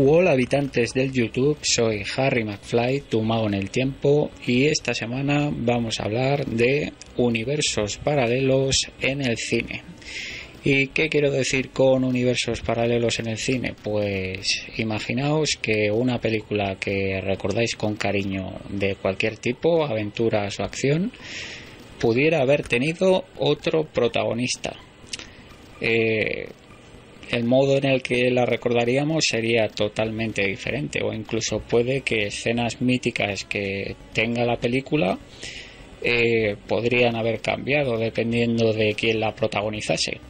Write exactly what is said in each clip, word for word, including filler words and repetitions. Hola habitantes del YouTube, soy Harry McFly, tu mago en el tiempo, y esta semana vamos a hablar de universos paralelos en el cine. ¿Y qué quiero decir con universos paralelos en el cine? Pues imaginaos que una película que recordáis con cariño de cualquier tipo, aventuras o acción, pudiera haber tenido otro protagonista. Eh... El modo en el que la recordaríamos sería totalmente diferente, o incluso puede que escenas míticas que tenga la película eh, podrían haber cambiado dependiendo de quién la protagonizase.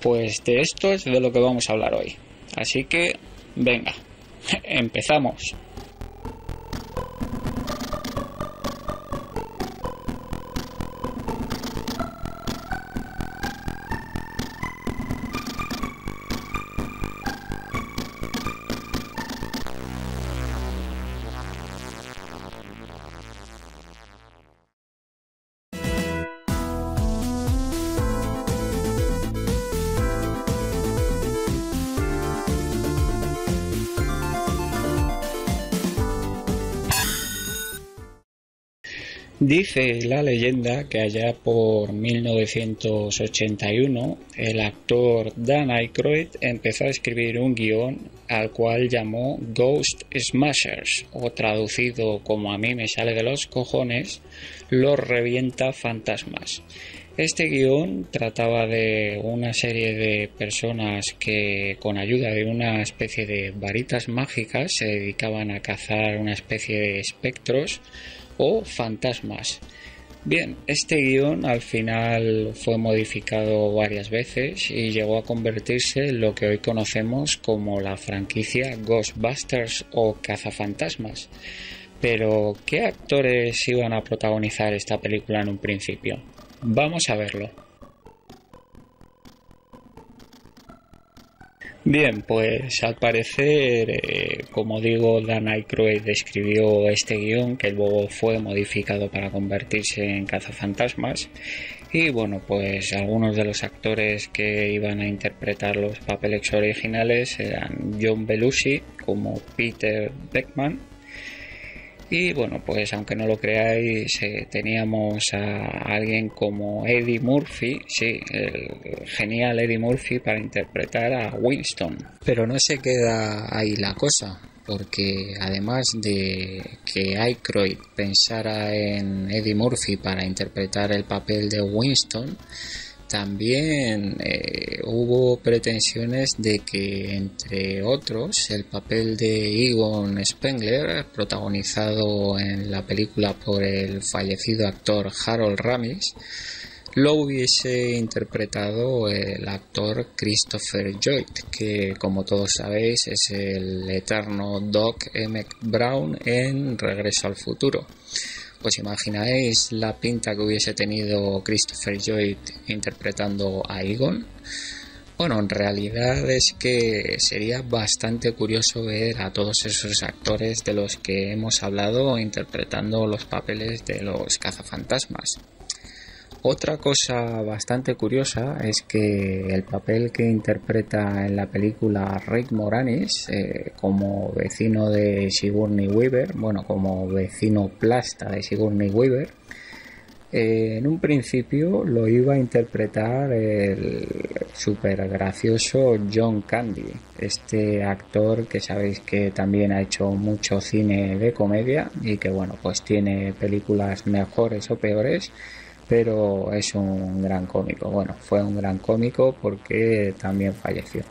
Pues de esto es de lo que vamos a hablar hoy. Así que, venga, empezamos. Dice la leyenda que allá por mil novecientos ochenta y uno el actor Dan Aykroyd empezó a escribir un guión al cual llamó Ghost Smashers, o traducido como a mí me sale de los cojones, los revienta fantasmas. Este guión trataba de una serie de personas que con ayuda de una especie de varitas mágicas se dedicaban a cazar una especie de espectros o fantasmas. Bien, este guión al final fue modificado varias veces y llegó a convertirse en lo que hoy conocemos como la franquicia Ghostbusters o Cazafantasmas. Pero, ¿qué actores iban a protagonizar esta película en un principio? Vamos a verlo. Bien, pues al parecer, eh, como digo, Dan Aykroyd escribió este guión que luego fue modificado para convertirse en cazafantasmas. Y bueno, pues algunos de los actores que iban a interpretar los papeles originales eran John Belushi como Peter Beckman. Y bueno, pues aunque no lo creáis, eh, teníamos a alguien como Eddie Murphy, sí, el genial Eddie Murphy, para interpretar a Winston. Pero no se queda ahí la cosa, porque además de que Aykroyd pensara en Eddie Murphy para interpretar el papel de Winston, también eh, hubo pretensiones de que, entre otros, el papel de Egon Spengler, protagonizado en la película por el fallecido actor Harold Ramis, lo hubiese interpretado el actor Christopher Lloyd, que, como todos sabéis, es el eterno Doc McBrown en Regreso al futuro. ¿Os imagináis la pinta que hubiese tenido Christopher Lloyd interpretando a Egon? Bueno, en realidad es que sería bastante curioso ver a todos esos actores de los que hemos hablado interpretando los papeles de los cazafantasmas. Otra cosa bastante curiosa es que el papel que interpreta en la película Rick Moranis, eh, como vecino de Sigourney Weaver, bueno, como vecino plasta de Sigourney Weaver, eh, en un principio lo iba a interpretar el súper gracioso John Candy, este actor que sabéis que también ha hecho mucho cine de comedia y que, bueno, pues tiene películas mejores o peores, pero es un gran cómico. Bueno, fue un gran cómico porque también falleció.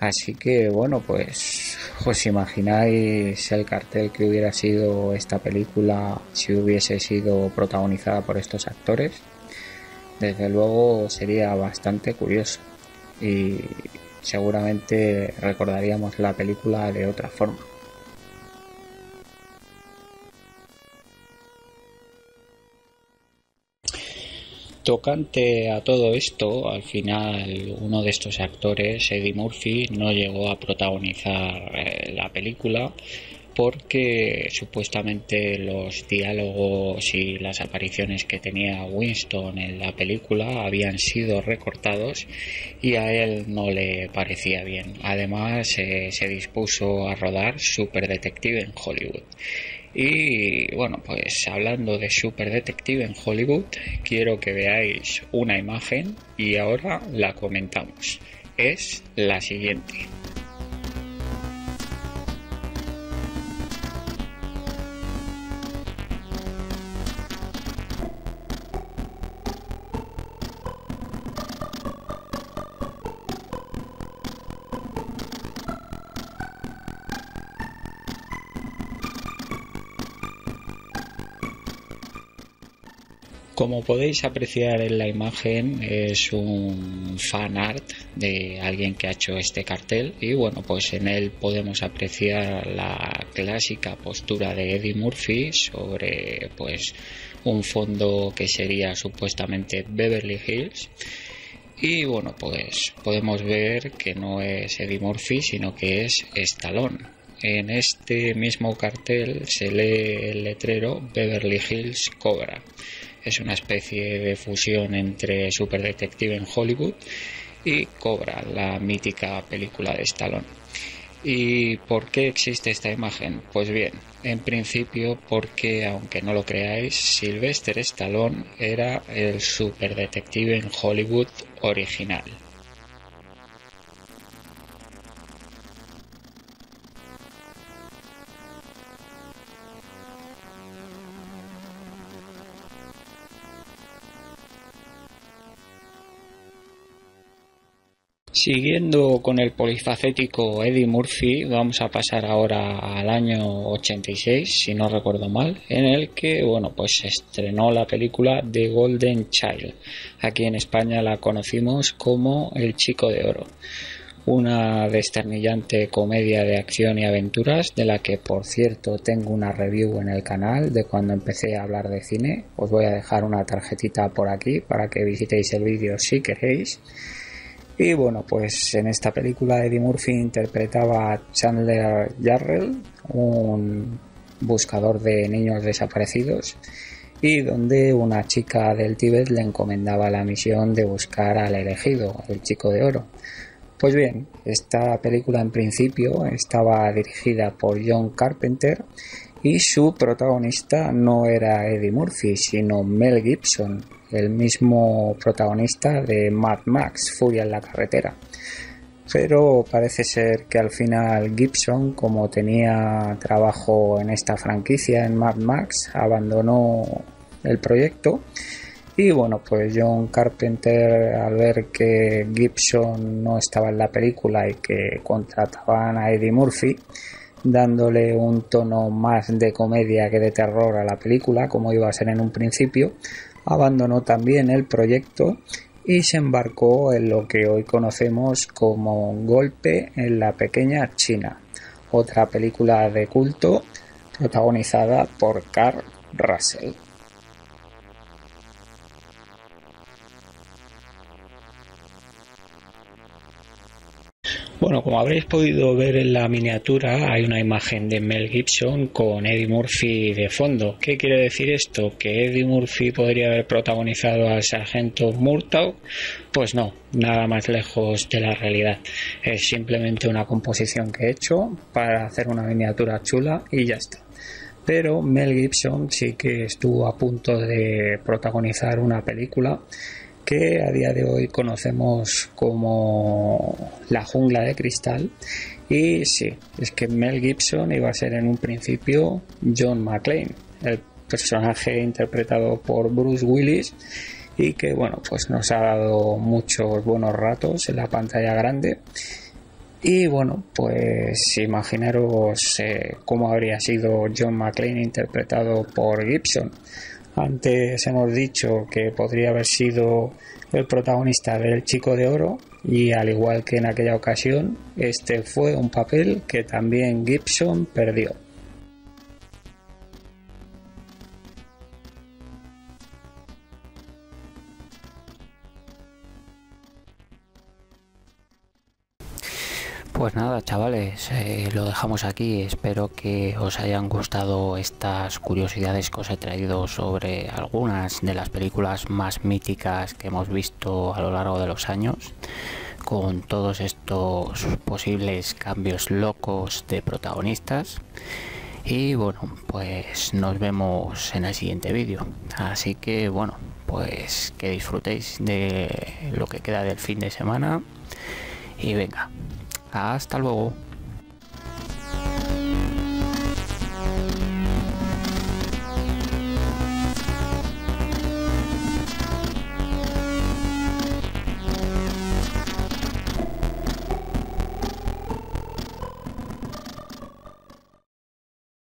Así que, bueno, pues os imagináis el cartel que hubiera sido esta película si hubiese sido protagonizada por estos actores. Desde luego sería bastante curioso. Y seguramente recordaríamos la película de otra forma. Tocante a todo esto, al final uno de estos actores, Eddie Murphy, no llegó a protagonizar eh, la película porque supuestamente los diálogos y las apariciones que tenía Winston en la película habían sido recortados y a él no le parecía bien. Además, eh, se dispuso a rodar Superdetective en Hollywood. Y bueno, pues hablando de Superdetective en Hollywood, quiero que veáis una imagen y ahora la comentamos. Es la siguiente. Como podéis apreciar en la imagen, es un fan art de alguien que ha hecho este cartel y bueno, pues en él podemos apreciar la clásica postura de Eddie Murphy sobre pues un fondo que sería supuestamente Beverly Hills. Y bueno, pues podemos ver que no es Eddie Murphy sino que es Stallone. En este mismo cartel se lee el letrero Beverly Hills Cobra. Es una especie de fusión entre Superdetective en Hollywood y Cobra, la mítica película de Stallone. ¿Y por qué existe esta imagen? Pues bien, en principio porque, aunque no lo creáis, Sylvester Stallone era el Superdetective en Hollywood original. Siguiendo con el polifacético Eddie Murphy, vamos a pasar ahora al año ochenta y seis, si no recuerdo mal, en el que bueno, pues se estrenó la película The Golden Child. Aquí en España la conocimos como El Chico de Oro. Una desternillante comedia de acción y aventuras, de la que por cierto tengo una review en el canal de cuando empecé a hablar de cine. Os voy a dejar una tarjetita por aquí para que visitéis el vídeo si queréis. Y bueno, pues en esta película Eddie Murphy interpretaba a Chandler Jarrell, un buscador de niños desaparecidos, y donde una chica del Tíbet le encomendaba la misión de buscar al elegido, el Chico de Oro. Pues bien, esta película en principio estaba dirigida por John Carpenter y su protagonista no era Eddie Murphy, sino Mel Gibson, el mismo protagonista de Mad Max, Furia en la Carretera. Pero parece ser que al final Gibson, como tenía trabajo en esta franquicia, en Mad Max, abandonó el proyecto. Y bueno, pues John Carpenter, al ver que Gibson no estaba en la película y que contrataban a Eddie Murphy, dándole un tono más de comedia que de terror a la película, como iba a ser en un principio, abandonó también el proyecto y se embarcó en lo que hoy conocemos como Golpe en la Pequeña China, otra película de culto protagonizada por Carl Russell. Bueno, como habréis podido ver en la miniatura, hay una imagen de Mel Gibson con Eddie Murphy de fondo. ¿Qué quiere decir esto? ¿Que Eddie Murphy podría haber protagonizado al sargento Murtaugh? Pues no, nada más lejos de la realidad. Es simplemente una composición que he hecho para hacer una miniatura chula y ya está. Pero Mel Gibson sí que estuvo a punto de protagonizar una película que a día de hoy conocemos como La Jungla de Cristal. Y sí, es que Mel Gibson iba a ser en un principio John McClane, el personaje interpretado por Bruce Willis y que bueno, pues nos ha dado muchos buenos ratos en la pantalla grande. Y bueno, pues imaginaros eh, cómo habría sido John McClane interpretado por Gibson. Antes hemos dicho que podría haber sido el protagonista del Chico de Oro, y al igual que en aquella ocasión, este fue un papel que también Gibson perdió. Pues nada, chavales, eh, lo dejamos aquí. Espero que os hayan gustado estas curiosidades que os he traído sobre algunas de las películas más míticas que hemos visto a lo largo de los años, con todos estos posibles cambios locos de protagonistas. Y bueno, pues nos vemos en el siguiente vídeo. Así que bueno, pues que disfrutéis de lo que queda del fin de semana. Y venga, hasta luego.